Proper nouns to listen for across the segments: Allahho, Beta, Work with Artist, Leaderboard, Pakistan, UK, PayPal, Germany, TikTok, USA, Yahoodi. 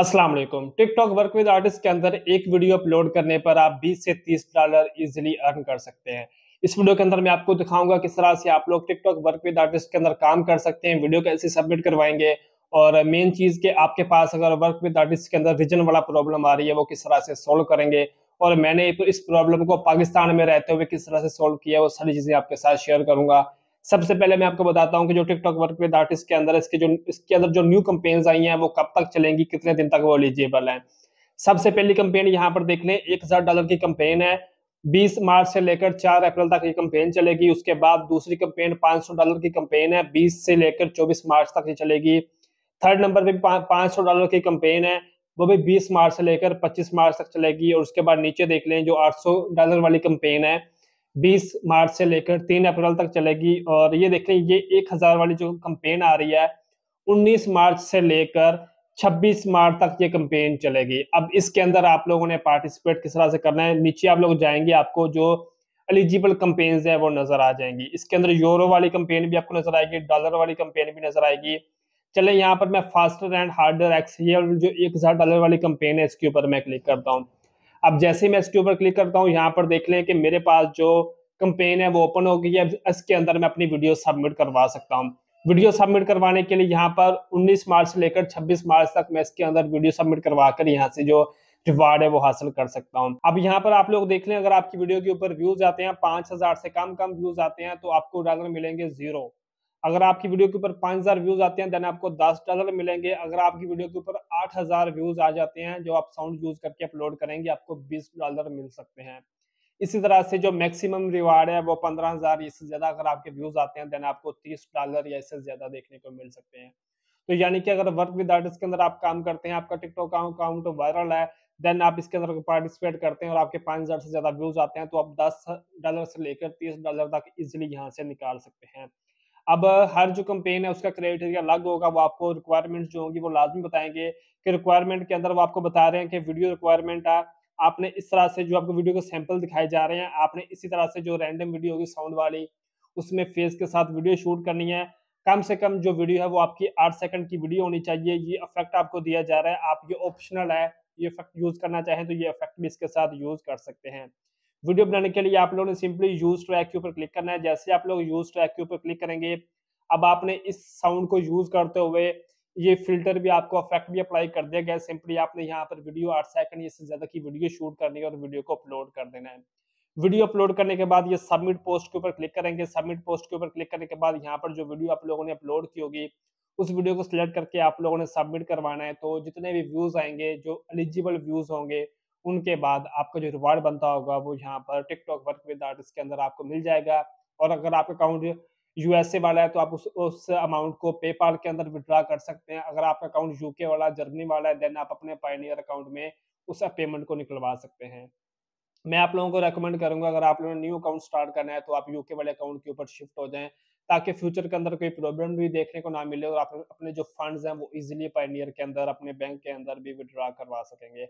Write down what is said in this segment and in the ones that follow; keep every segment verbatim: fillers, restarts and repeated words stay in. अस्सलाम वालेकुम। TikTok work with artist के अंदर एक वीडियो अपलोड करने पर आप बीस से तीस डॉलर इजीली अर्न कर सकते हैं। इस वीडियो के अंदर मैं आपको दिखाऊंगा किस तरह से आप लोग टिकटॉक वर्क विद आर्टिस्ट के अंदर काम कर सकते हैं, वीडियो कैसे सबमिट करवाएंगे और मेन चीज़ के आपके पास अगर वर्क विद आर्टिस्ट के अंदर विजन वाला प्रॉब्लम आ रही है वो किस तरह से सोल्व करेंगे और मैंने इस प्रॉब्लम को पाकिस्तान में रहते हुए किस तरह से सोल्व किया वो सारी चीज़ें आपके साथ शेयर करूँगा। सबसे पहले मैं आपको बताता हूं कि जो टिकटॉक वर्क विद आर्टिस्ट के अंदर इसके जो इसके अंदर जो न्यू कंपेन्स आई हैं वो कब तक चलेंगी, कितने दिन तक वो एलिजिबल हैं। सबसे पहली कंपेन यहां पर देख लें, एक हजार डॉलर की कंपेन है, बीस मार्च से लेकर चार अप्रैल तक ये कंपेन चलेगी। उसके बाद दूसरी कंपेन पाँच सौ डॉलर की कंपेन है, बीस से लेकर चौबीस मार्च तक ये चलेगी। थर्ड नंबर पर भी पाँच सौ डॉलर की कंपेन है, वो भी बीस मार्च से लेकर पच्चीस मार्च तक चलेगी। और उसके बाद नीचे देख लें जो आठ सौ डॉलर वाली कंपेन है, बीस मार्च से लेकर तीन अप्रैल तक चलेगी। और ये देख लें ये एक हजार वाली जो कंपेन आ रही है उन्नीस मार्च से लेकर छब्बीस मार्च तक ये कंपेन चलेगी। अब इसके अंदर आप लोगों ने पार्टिसिपेट किस तरह से करना है, नीचे आप लोग जाएंगे आपको जो एलिजिबल कंपेन्स हैं वो नज़र आ जाएंगी। इसके अंदर यूरो वाली कंपेन भी आपको नज़र आएगी, डॉलर वाली कंपेन भी नज़र आएगी। चले यहाँ पर मैं फास्टर एंड हार्डर एक्स जो एक हजार डॉलर वाली कंपेन है इसके ऊपर मैं क्लिक करता हूँ। अब जैसे ही मैं इसके ऊपर क्लिक करता हूँ यहाँ पर देख लें कि मेरे पास जो कंपेन है वो ओपन हो गई है। इसके अंदर मैं अपनी वीडियो सबमिट करवा सकता हूँ। वीडियो सबमिट करवाने के लिए यहाँ पर उन्नीस मार्च से लेकर छब्बीस मार्च तक मैं इसके अंदर वीडियो सबमिट करवा कर यहाँ से जो रिवार्ड है वो हासिल कर सकता हूँ। अब यहाँ पर आप लोग देख लें अगर आपकी वीडियो के ऊपर व्यूज आते हैं पाँच हजार से कम कम व्यूज आते हैं तो आपको डॉलर मिलेंगे जीरो। अगर आपकी वीडियो के ऊपर पाँच हजार व्यूज आते हैं देन आपको दस डॉलर मिलेंगे। अगर आपकी वीडियो के ऊपर आठ हजार व्यूज आ जाते हैं जो आप साउंड यूज करके अपलोड करेंगे आपको बीस डॉलर मिल सकते हैं। इसी तरह से जो मैक्सिमम रिवार्ड है वो पंद्रह हजार इससे ज्यादा अगर आपके व्यूज आते हैं देन आपको तीस डॉलर या इससे ज्यादा देखने को मिल सकते हैं। तो यानी कि अगर वर्क विद आर्टिस्ट के अंदर आप काम करते हैं, आपका टिकटॉक अकाउंट वायरल है, देन आप इसके अंदर पार्टिसिपेट करते हैं और आपके पाँच हजार से ज्यादा व्यूज आते हैं तो आप दस डॉलर से लेकर तीस डॉलर तक इजिली यहाँ से निकाल सकते हैं। अब हर जो कंपेन है उसका क्राइटेरिया अलग होगा, वो आपको रिक्वायरमेंट्स जो होंगी वो लाजमी बताएंगे कि रिक्वायरमेंट के अंदर वो आपको बता रहे हैं कि वीडियो रिक्वायरमेंट है। आपने इस तरह से जो आपको वीडियो के सैंपल दिखाए जा रहे हैं आपने इसी तरह से जो रैंडम वीडियो होगी साउंड वाली उसमें फेस के साथ वीडियो शूट करनी है। कम से कम जो वीडियो है वो आपकी आठ सेकंड की वीडियो होनी चाहिए। ये इफेक्ट आपको दिया जा रहा है, आप ये ऑप्शनल है, ये इफेक्ट यूज़ करना चाहें तो ये इफेक्ट भी इसके साथ यूज़ कर सकते हैं। वीडियो बनाने के लिए आप लोगों ने सिंपली यूज ट्रैक के ऊपर क्लिक करना है। जैसे आप लोग यूज ट्रैक के ऊपर क्लिक करेंगे अब आपने इस साउंड को यूज करते हुए ये फिल्टर भी आपको इफेक्ट भी अप्लाई कर दिया गया। सिंपली आपने यहाँ पर वीडियो आठ सेकंड इससे ज्यादा की वीडियो शूट करनी है और वीडियो को अपलोड कर देना है। वीडियो अपलोड करने के बाद ये सबमिट पोस्ट के ऊपर क्लिक करेंगे। सबमिट पोस्ट के ऊपर क्लिक करने के बाद यहाँ पर जो वीडियो आप लोगों ने अपलोड की होगी उस वीडियो को सिलेक्ट करके आप लोगों ने सबमिट करवाना है। तो जितने भी व्यूज आएंगे जो एलिजिबल व्यूज होंगे उनके बाद आपका जो रिवार्ड बनता होगा वो यहाँ पर टिकटॉक वर्क विद आर्टिस्ट के अंदर आपको मिल जाएगा। और अगर आपका अकाउंट यूएसए वाला है तो आप उस उस अमाउंट को पेपाल के अंदर विड्रा कर सकते हैं। अगर आपका अकाउंट यूके वाला जर्मनी वाला है देन आप अपने पायनियर अकाउंट में उस पेमेंट को निकलवा सकते हैं। मैं आप लोगों को रेकमेंड करूंगा अगर आप लोगों ने न्यू अकाउंट स्टार्ट करना है तो आप यूके वाले अकाउंट के ऊपर शिफ्ट हो जाएं ताकि फ्यूचर के अंदर कोई प्रॉब्लम भी देखने को ना मिले और आप अपने जो फंड्स हैं वो इजीली पायनियर के अंदर अपने बैंक के अंदर भी विड्रॉ करवा सकेंगे।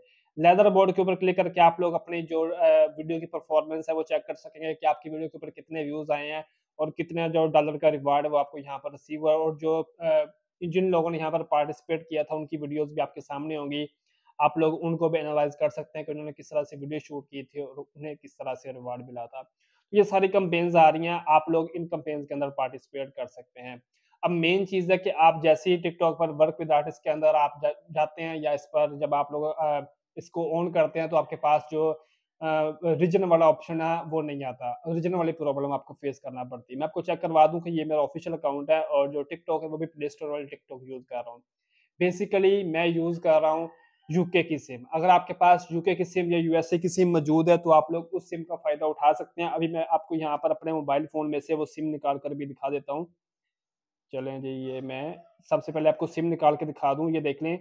लेदर बोर्ड के ऊपर क्लिक करके आप लोग अपनी जो वीडियो की परफॉर्मेंस है वो चेक कर सकेंगे कि आपकी वीडियो के ऊपर कितने व्यूज आए हैं और कितने जो डॉलर का रिवार्ड है वो आपको यहाँ पर रिसीव हुआ। और जो जिन लोगों ने यहाँ पर पार्टिसिपेट किया था उनकी वीडियोज भी आपके सामने होंगी, आप लोग उनको भी एनालाइज कर सकते हैं कि उन्होंने किस तरह से वीडियो शूट की थी और उन्हें किस तरह से रिवार्ड मिला था। ये सारी कंपेन्स आ रही हैं, आप लोग इन कंपेन्स के अंदर पार्टिसिपेट कर सकते हैं। अब मेन चीज़ है कि आप जैसे ही टिकटॉक पर वर्क विद आर्टिस्ट के अंदर आप जा, जाते हैं या इस पर जब आप लोग इसको ऑन करते हैं तो आपके पास जो रीजन वाला ऑप्शन है वो नहीं आता, रीजन वाली प्रॉब्लम आपको फेस करना पड़ती है। मैं आपको चेक करवा दूँ कि ये मेरा ऑफिशियल अकाउंट है और जो टिकटॉक है वो भी प्ले स्टोर वाली टिकटॉक यूज़ कर रहा हूँ। बेसिकली मैं यूज़ कर रहा हूँ यूके की सिम। अगर आपके पास यूके की सिम या यूएसए की सिम मौजूद है तो आप लोग उस सिम का फ़ायदा उठा सकते हैं। अभी मैं आपको यहाँ पर अपने मोबाइल फ़ोन में से वो सिम निकाल कर भी दिखा देता हूँ। चलें जी, ये मैं सबसे पहले आपको सिम निकाल के दिखा दूँ। ये देख लें,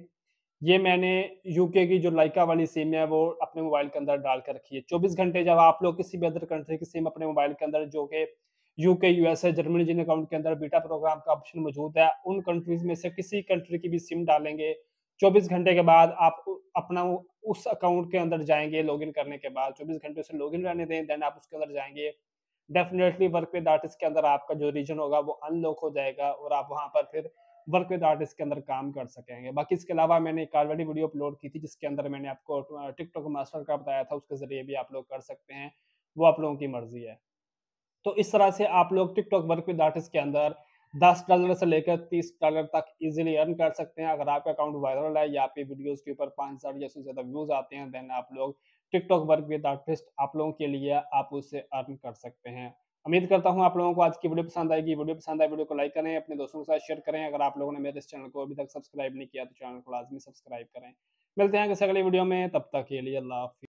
ये मैंने यूके की जो लाइका वाली सिम है वो अपने मोबाइल के अंदर डाल कर रखी है। चौबीस घंटे जब आप लोग किसी भी अदर कंट्री की सिम अपने मोबाइल के अंदर जो कि यूके यूएसए जर्मनी जिन अकाउंट के अंदर बीटा प्रोग्राम का ऑप्शन मौजूद है उन कंट्रीज़ में से किसी कंट्री की भी सिम डालेंगे, चौबीस घंटे के बाद आप अपना उस अकाउंट के अंदर जाएंगे। लॉगिन करने के बाद चौबीस घंटे से लॉगिन रहने दें, देन आप उसके अंदर जाएंगे। डेफिनेटली वर्क विद आर्टिस्ट के अंदर आपका जो रीजन होगा वो अनलॉक हो जाएगा और आप वहां पर फिर वर्क विद आर्टिस्ट के अंदर काम कर सकेंगे। बाकी इसके अलावा मैंने एक ऑलरेडी वीडियो अपलोड की थी जिसके अंदर मैंने आपको टिकटॉक मास्टर का बताया था, उसके जरिए भी आप लोग कर सकते हैं, वो आप लोगों की मर्जी है। तो इस तरह से आप लोग टिकटॉक वर्क विद आर्टिस्ट के अंदर दस डॉलर से लेकर तीस डॉलर तक इजीली अर्न कर सकते हैं। अगर आपका अकाउंट वायरल है या आपकी वीडियोस के ऊपर पाँच हजार या उससे ज़्यादा व्यूज़ आते हैं, देन आप लोग टिकटॉक वर्क विद आर्टिस्ट आप लोगों के लिए आप उससे अर्न कर सकते हैं। उम्मीद करता हूं आप लोगों को आज की वीडियो पसंद आएगी। वीडियो पसंद आए वीडियो को लाइक करें, अपने दोस्तों के साथ शेयर करें। अगर आप लोगों ने मेरे इस चैनल को अभी तक सब्सक्राइब नहीं किया तो चैनल को लाजमी सब्सक्राइब करें। मिलते हैं किसी अगले वीडियो में, तब तक के लिए अल्लाह हाफिज़।